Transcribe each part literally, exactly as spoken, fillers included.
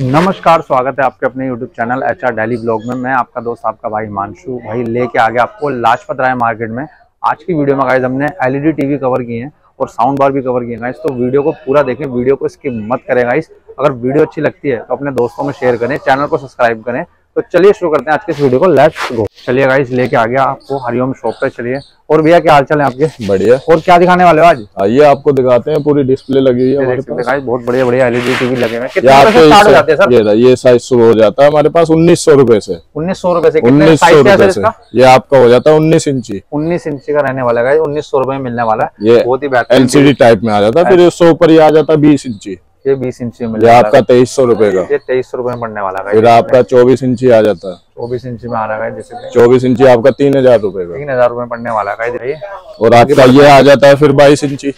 नमस्कार, स्वागत है आपके अपने YouTube channel H R daily blog में। मैं आपका दोस्त, आपका भाई हिमांशु भाई लेके आ गया आपको लाजपत राय मार्केट में। आज की वीडियो में गाइस हमने एलईडी टीवी कवर किए हैं और साउंड बार भी कवर किए हैं गाइस, तो वीडियो को पूरा देखें, वीडियो को स्किप मत करें गाइस। अगर वीडियो अच्छी लगती है तो अपने दोस्तों में शेयर करें, चैनल को सब्सक्राइब करें। तो चलिए शुरू करते हैं आज के इस वीडियो को, लेट्स गो। चलिए गाइस, लेके आ गया आपको हरिओम शॉप पे। चलिए, और भैया क्या हालचाल है आपके? बढ़िया। और क्या दिखाने वाले हो आज? आइए आपको दिखाते हैं, पूरी डिस्प्ले लगी है हमारे पास गाइस, बहुत बढ़िया बढ़िया एलईडी टीवी लगे हुए हैं। कितने पैसे से स्टार्ट हो जाते हैं सर? ये ये साइज शुरू हो जाता है हमारे पास उन्नीस सौ रूपये से। उन्नीस सौ रूपये से कितने साइज है इसका? ये आपका हो जाता है उन्नीस इंची। उन्नीस इंची का रहने वाला है, उन्नीस सौ रूपये में मिलने वाला है। ये बहुत ही बेहतर एलसीडी टाइप में आ जाता है। फिर सौ पर ही आ जाता है बीस इंची, ये बीस इंची में आपका तेईस सौ रूपये का। ये तेईस सौ रूपये में पड़ने वाला है। फिर आपका चौबीस इंची आ जाता है। चौबीस इंची में आ रहा है, जैसे चौबीस इंची आपका तीन हजार रूपये का, तीन हजार रूपये पड़ने वाला है। और आपका ये आ जाता है फिर बाईस इंची,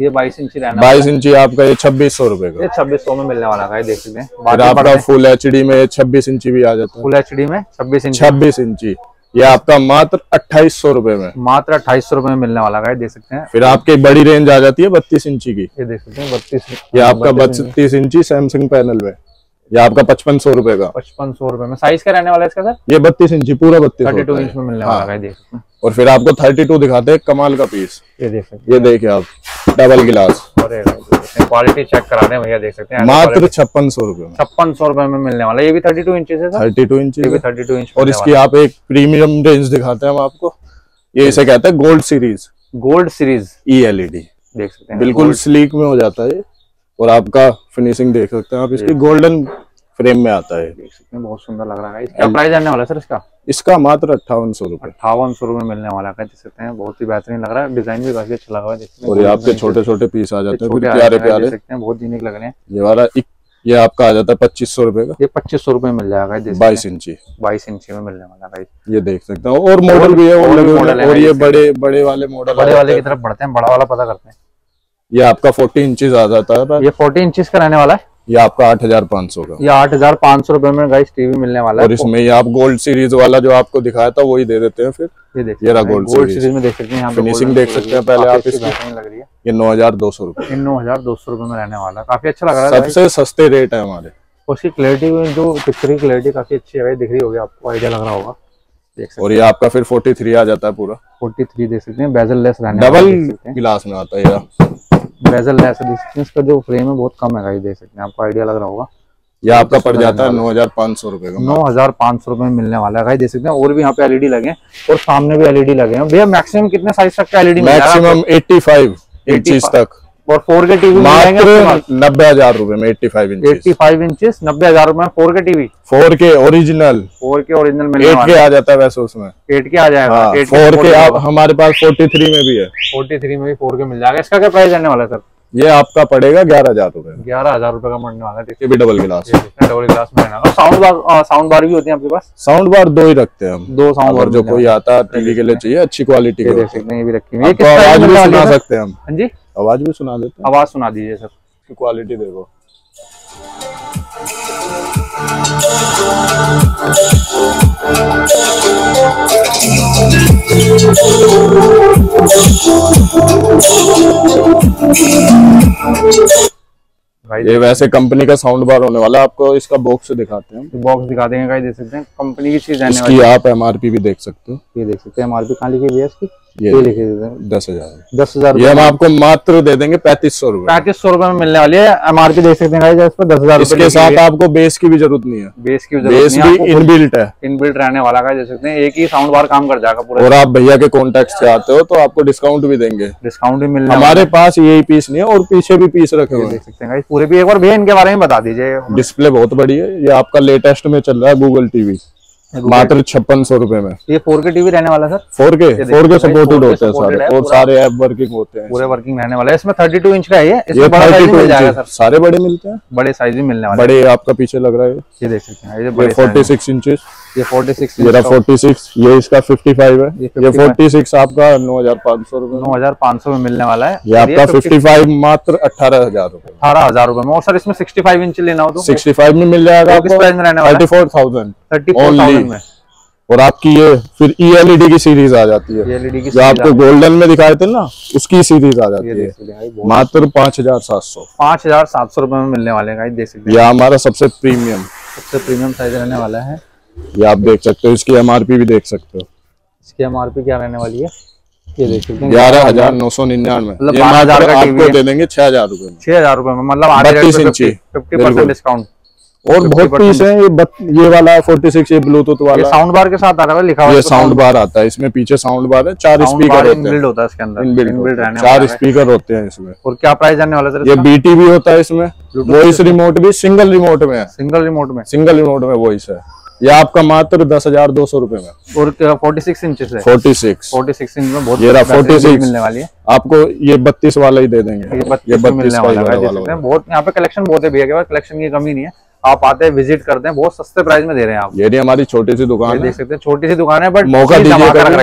ये बाईस इंची रहना, बाईस इंची आपका ये छब्बीस सौ रूपये का, छब्बीस सौ में मिलने वाला है। देख सकते हैं। फिर आपका फुल एच डी में छब्बीस इंची भी आ जाता है। फुल एच डी में छब्बीस इंची, छब्बीस इंची ये आपका मात्र अट्ठाईस सौ रूपये में, मात्र अट्ठाईस सौ रूपये में मिलने वाला है। देख सकते हैं। फिर आपकी बड़ी रेंज आ जाती है बत्तीस इंची की, ये देख सकते हैं बत्तीस। ये आपका बत्तीस इंची सैमसंग पैनल में, ये आपका पचपन सौ रूपये का, पचपन सौ रूपये में। साइज क्या रहने वाला है इसका सर? ये बत्तीस इंची, पूरा बत्तीस, थर्टी टू इंच में मिलने वाला है। देख सकते हैं। और फिर आपको थर्टी टू दिखाते हैं, कमाल का पीस। ये देख सकते, ये देखिए आप, डबल गिलास। क्वालिटी चेक करा रहे हैं भैया, देख सकते हैं। मात्र छप्पन सौ रूपये, छप्पन सौ रूपये में मिलने वाला। ये भी थर्टी टू इंच है, thirty two inch, thirty two inch. और इसकी आप एक प्रीमियम रेंज दिखाते हैं हम आपको, ये इसे कहते हैं gold series, gold series E LED. देख सकते हैं, बिल्कुल स्लीक में हो जाता है। और आपका फिनिशिंग देख सकते हैं आप इसकी, गोल्डन फ्रेम में आता है। देख सकते हैं, बहुत सुंदर लग रहा है। इसका प्राइस जानने वाला है सर इसका? इसका मात्र अट्ठावन सौ रूपये, अट्ठावन सौ रूपये मिलने वाला है। देख सकते हैं, बहुत ही बेहतरीन लग रहा है, डिजाइन भी काफी अच्छा लगा है। और ये आपके छोटे छोटे पीस आ जाते हैं, प्यारे प्यारे, बहुत यूनिक लग रहे हैं। ये वाला, ये आपका आ जाता है पच्चीस सौ रूपये का, ये पच्चीस सौ रूपये मिल जाएगा। बाईस इंची, बाईस इंची में मिलने वाला है। ये देख सकते हैं। और मॉडल भी है, और ये बड़े बड़े वाले मॉडल, बड़े वाले की तरफ बढ़ते हैं, बड़ा वाला पता करते हैं। ये आपका फोर्टी इंचेस आ जाता है, ये फोर्टी इंचेस का रहने वाला है। ये आपका आठ हजार पाँच सौ का, ये आठ हजार पाँच सौ रूपये में गाइस टीवी मिलने वाला है। और इसमें ये आप गोल्ड सीरीज वाला जो आपको दिखाया था वही दे देते हैं। फिर ये देखिए, गोल्ड सीरीज में देख सकते हैं, फिनिशिंग देख सकते हैं। पहले आप इसकी लग रही है, ये नौ हजार दो सौ रूपये, नौ हजार दो सौ रूपये में रहने वाला। काफी अच्छा लग रहा है, सबसे सस्ते रेट है हमारे। उसकी क्लैरिटी में, जो पिक्चर की क्लैरिटी काफी अच्छी है, दिख रही होगी आपको, आइडिया लग रहा होगा। और ये आपका फिर फोर्टी थ्री आ जाता है, पूरा फोर्टी थ्री देख सकते हैं, बेजल लेस रहने, डबल गिलास में आता है, बेजल लेस। इसका जो फ्रेम है बहुत कम है, देख सकते हैं, आपको आइडिया लग रहा होगा। ये आपका पड़ जाता है नौ हजार पाँच सौ रूपये का, नौ हजार पाँच सौ रूपये में मिलने वाला है। देख सकते हैं। और भी यहाँ पे एलईडी लगे हैं, और सामने भी एलईडी लगे हैं। भैया मैक्सिमम कितने साइज तक का LED? Maximum eighty five inches तक। और फोर के टीवी नब्बे हजार रूपये में, eighty five inch, eighty five inches नब्बे हजार रूपये में। Four K TV, four K original, four K original में एट के आ जाता है। वैसे उसमें एट के आ जाएगा, फोर के आप हमारे पास फोर्टी थ्री में भी है, फोर्टी थ्री में भी फोर के मिल जाएगा। इसका क्या प्राइस रहने वाला है सर? ये आपका पड़ेगा ग्यारह हजार रूपये, ग्यारह हजार रूपये का पड़ने वाला है। ये भी डबल गिलास, डबल गिलास में रहना। साउंड बार, साउंड बार भी होती है आपके पास? साउंड बार दो ही रखते हैं हम, दो साउंड बार जो कोई आता है टीवी के लिए चाहिए, अच्छी क्वालिटी के। देख सकते हैं, ये भी रखी हुई है। आवाज भी सुना सकते हैं हम? हाँ जी, आवाज भी सुना देते हैं। आवाज सुना दीजिए सर, इसकी क्वालिटी देखो। ये वैसे कंपनी का साउंड बार होने वाला है। आपको इसका बॉक्स दिखाते हैं, बॉक्स दिखा देंगे गाइस। देख सकते हैं, कंपनी की चीज रहने वाली है। आप एमआरपी भी देख सकते हो, ये देख सकते हैं। एमआरपी कहाँ लिखी हुई है इसकी? ये लिखे दस हजार, दस हजार। ये हम आपको मात्र दे देंगे पैंतीस सौ रूपये, पैंतीस सौ रूपये में मिलने वाली है। एमआरपी देख सकते हैं गाइस, दस हजार। इसके साथ आपको बेस की भी जरूरत नहीं है, बेस की बेस भी इनबिल्ट है, इनबिल्ट रहने वाला है। देख सकते हैं, एक ही साउंड बार काम कर जाएगा पूरा। और आप भैया के कॉन्टेक्ट से आते हो तो आपको डिस्काउंट भी देंगे, डिस्काउंट भी मिलने। हमारे पास यही पीस नहीं है, और पीछे भी पीस रखे हुए। देख सकते हैं पूरे भी। एक बार भैया इनके बारे में बता दीजिए। डिस्प्ले बहुत बड़ी है, ये आपका लेटेस्ट में चल रहा है गूगल टीवी, मात्र छप्पन सौ रूपये में। ये फोर के टीवी रहने वाला sir? Four K, four K supported होते हैं सारे, और सारे ऐप वर्किंग होते हैं, पूरे वर्किंग रहने वाला है। इसमें थर्टी टू इंच का है, ये थर्टी टू इंच, सारे बड़े मिलते हैं, बड़े साइज भी मिलने वाले। बड़े आपका पीछे लग रहा है, ये देख सकते हैं, फोर्टी सिक्स इंचेस, ये फोर्टी सिक्स, मेरा फोर्टी सिक्स, ये इसका फिफ्टी फाइव है। ये फोर्टी सिक्स आपका नौ हजार पाँच सौ रूपये, नौ हजार पाँच सौ में मिलने वाला है। ये आपका फिफ्टी फाइव मात्र अठारह हजार रूपये, अठारह हजार रूपये में। और सर इसमें सिक्सटी फाइव इंच लेना हो तो सिक्सटी फाइव में मिल जाएगा, thirty four thousand, thirty four thousand में। और आपकी ये फिर ई एलईडी की सीरीज आ जाती है, जो आपको गोल्डन में दिखाए थे ना, उसकी सीरीज आ जाती है मात्र पाँच हजार सात सौ पाँच हजार सात सौ रूपये में मिलने वाले हैं। देख सकते हैं, यह हमारा सबसे प्रीमियम सबसे प्रीमियम साइज रहने वाला है। ये आप देख सकते हो, इसकी एमआरपी भी देख सकते हो। इसकी एमआरपी क्या रहने वाली है ये देख सकते हैं, ग्यारह हजार नौ सौ निन्यानवे मतलब बारह हजार का आपको दे देंगे छह हजार रूपये में, छह हजार रूपये में मतलब बत्तीस इंची फिफ्टी परसेंट डिस्काउंट। और बहुत पीस है ये, बत, ये वाला छियालीस, ये ब्लूटूथ वाला ये साउंड बार के साथ आ रहा है, लिखा हुआ है साउंड बार आता है इसमें, पीछे साउंड बार है, चार स्पीकर इनबिल्ट होता है इसके अंदर, इनबिल्ट चार स्पीकर होते हैं इसमें। और क्या प्राइस आने वाला है? ये बीटी भी होता है इसमें, वॉइस रिमोट भी सिंगल रिमोट में है, सिंगल रिमोट में सिंगल रिमोट में वॉइस है। ये आपका मात्र दस हजार दो सौ रूपये में और छियालीस इंचेस है, छियालीस छियालीस इंच में बहुत छियालीस मिलने वाली है आपको। ये बत्तीस वाला ही दे देंगे, ये बत्तीस बहुत यहाँ पे कलेक्शन बहुत है भैया, कलेक्शन की कमी नहीं है। आप आते हैं, विजिट करते हैं, बहुत सस्ते प्राइस में दे रहे हैं आप। ये हमारी छोटी सी दुकान है, देख सकते हैं छोटी सी दुकान है, बट मौका दीजिए, धमाका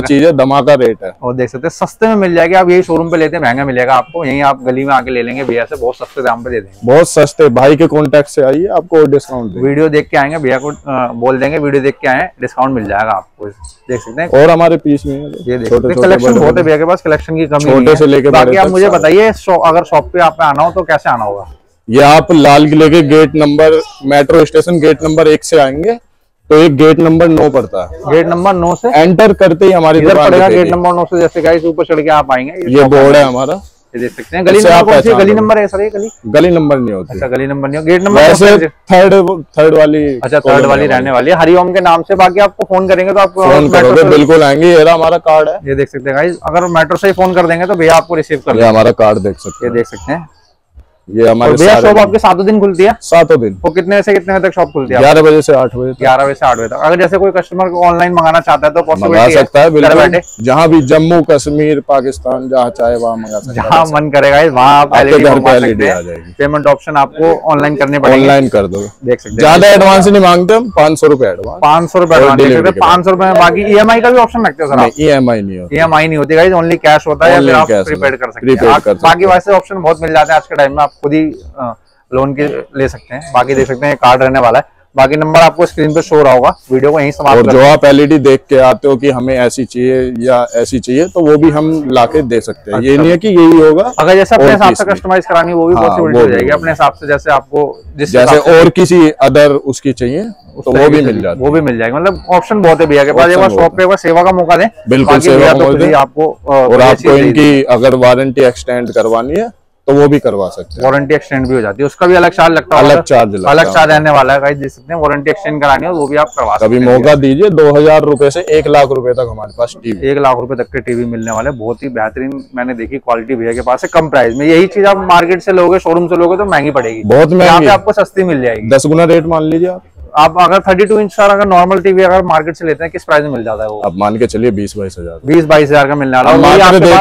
चीज है, धमाका रेट है। और देख सकते हैं सस्ते में मिल जाएगी, आप यही शोरूम पे लेते हैं महंगा मिलेगा आपको, यही आप गली में आके ले लेंगे भैया से, बहुत सस्ते दाम पे दे देंगे, बहुत सस्ते। भाई के कॉन्टेक्ट से आइए, आपको डिस्काउंट, वीडियो देख के आएंगे भैया को बोल देंगे वीडियो देख के आए, डिस्काउंट मिल जाएगा आपको। देख सकते हैं और हमारे पीस में ये कलेक्शन बहुत है भैया के पास, कलेक्शन की कमी छोटे से लेके। बाकी आप मुझे बताइए, अगर शॉप पे आप आना हो तो कैसे आना होगा? ये आप लाल किले के gate number, metro station gate number एक से आएंगे तो एक गेट नंबर नौ पड़ता है, गेट नंबर नौ से एंटर करते ही हमारी दुकान पड़ेगा, गेट नंबर नौ से जैसे गाइस ऊपर चढ़ के आप आएंगे। ये बोर्ड है हमारा, ये देख सकते हैं। गली नंबर, गली नंबर है सर, ये गली गली नंबर नहीं होती। अच्छा, गली नंबर नहीं, गेट नंबर थर्ड थर्ड वाली। अच्छा, थर्ड वाली रहने वाली है हरिओम के नाम से। बाकी आपको फोन करेंगे तो आपको बिल्कुल आएंगे, ये हमारा कार्ड है, ये देख सकते हैं गाइस। अगर मेट्रो से ही फोन कर देंगे तो भैया आपको रिसीव कर देंगे, हमारा कार्ड देख सकते हैं, देख सकते हैं। ये हमारे भैया शॉप आपके सातों दिन खुलती है, सातों दिन। वो कितने से कितने बजे तक शॉप खुलती है? ग्यारह बजे से आठ बजे ग्यारह बजे से आठ बजे तक। अगर जैसे कोई कस्टमर को ऑनलाइन मंगाना चाहता है तो मंगा सकता है, घर बैठे जहाँ भी, जम्मू कश्मीर, पाकिस्तान, जहाँ चाहे वहाँ मंगा सकते, जहाँ मन करेगा वहाँ आप एलईडी आ जाएगी। पेमेंट ऑप्शन आपको ऑनलाइन करने पड़ेगा, ऑनलाइन कर दो, देख सकते। ज्यादा एडवांस नहीं मांगते हम, पाँच सौ रुपए एडवांस, पाँच सौ रुपए एडवांस, पाँच सौ रुपए में। बाकी ई एम आई का भी ऑप्शन रखते हैं सर? ई एम आई नहीं होती, ई एम आई नहीं होती, ओनली कैश होता है, या फिर आप प्रीपेड कर सकते हैं। बाकी वैसे ऑप्शन बहुत मिल जाते हैं आज के टाइम में, आप खुद ही लोन के ले सकते हैं। बाकी देख सकते हैं कार्ड रहने वाला है। बाकी नंबर आपको स्क्रीन पे शो रहा होगा, वीडियो को यहीं समाप्त करते हैं। और जो आप एलईडी देख के आते हो कि हमें ऐसी चाहिए या ऐसी चाहिए, तो वो भी हम लाके दे सकते हैं। अच्छा। ये नहीं है कि यही होगा, अगर जैसे अपने हिसाब से कस्टमाइज करानी वो भी पॉसिबिलिटी हो जाएगी, अपने हिसाब से जैसे आपको जैसे और किसी अदर उसकी चाहिए तो वो भी मिल जाएगी, वो भी मिल जाएगी। मतलब ऑप्शन बहुत है भैया के पास। एक बार शॉप पे सेवा का मौका दें, बिल्कुल सेवा आपको। और आपको इनकी अगर वारंटी एक्सटेंड करवानी है तो वो भी करवा सकते हैं, वारंटी एक्सटेंड भी हो जाती है, उसका भी अलग चार्ज लगता है, अलग चार्ज अलग चार्ज रहने वाला है। वारंटी एक्सटेंड करानी हो वो भी आप करवा सकते हैं। कभी मौका दीजिए, दो हजार रुपए से एक लाख रुपए तक हमारे पास टीवी, एक लाख रुपए तक के टीवी मिलने वाले, बहुत ही बेहतरीन। मैंने देखी क्वालिटी भैया के पास है, कम प्राइस में। यही चीज आप मार्केट से लोगे, शोरूम से लोगे तो महंगी पड़ेगी, बहुत महंगी, आपको सस्ती मिल जाएगी, दस गुना रेट मान लीजिए आप। आप अगर बत्तीस इंच का अगर नॉर्मल टीवी अगर मार्केट से लेते हैं किस प्राइस में मिल जाता है वो? आप मान के चलिए बीस बाईस हजार बीस बाईस हजार का मिलने वाला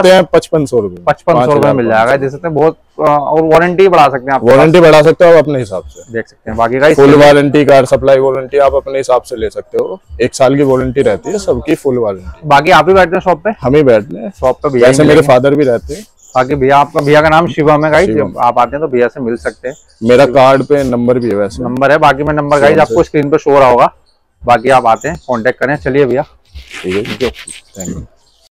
है, पचपन सौ रुपए पचपन सौ रुपए मिल जाएगा, दे सकते हैं बहुत। और वारंटी बढ़ा सकते हैं आप, वारंटी बढ़ा सकते हो अपने हिसाब से, देख सकते हैं। बाकी full warranty, car supply warranty आप अपने हिसाब से ले सकते हो, एक साल की वारंटी रहती है सबकी, फुल वारंटी। बाकी आप भी बैठते हैं शॉप पे? हम ही बैठते हैं शॉप पे, भैया मेरे फादर भी रहते हैं। बाकी भैया आपका, भैया का नाम शिवम है गाइस, जब आप आते हैं तो भैया से मिल सकते हैं। मेरा कार्ड पे नंबर भी है, वैसे नंबर है। बाकी मैं नंबर गाइस आपको स्क्रीन पे शो रहा होगा, बाकी आप आते हैं कांटेक्ट करें। चलिए भैया, ठीक है, थैंक यू।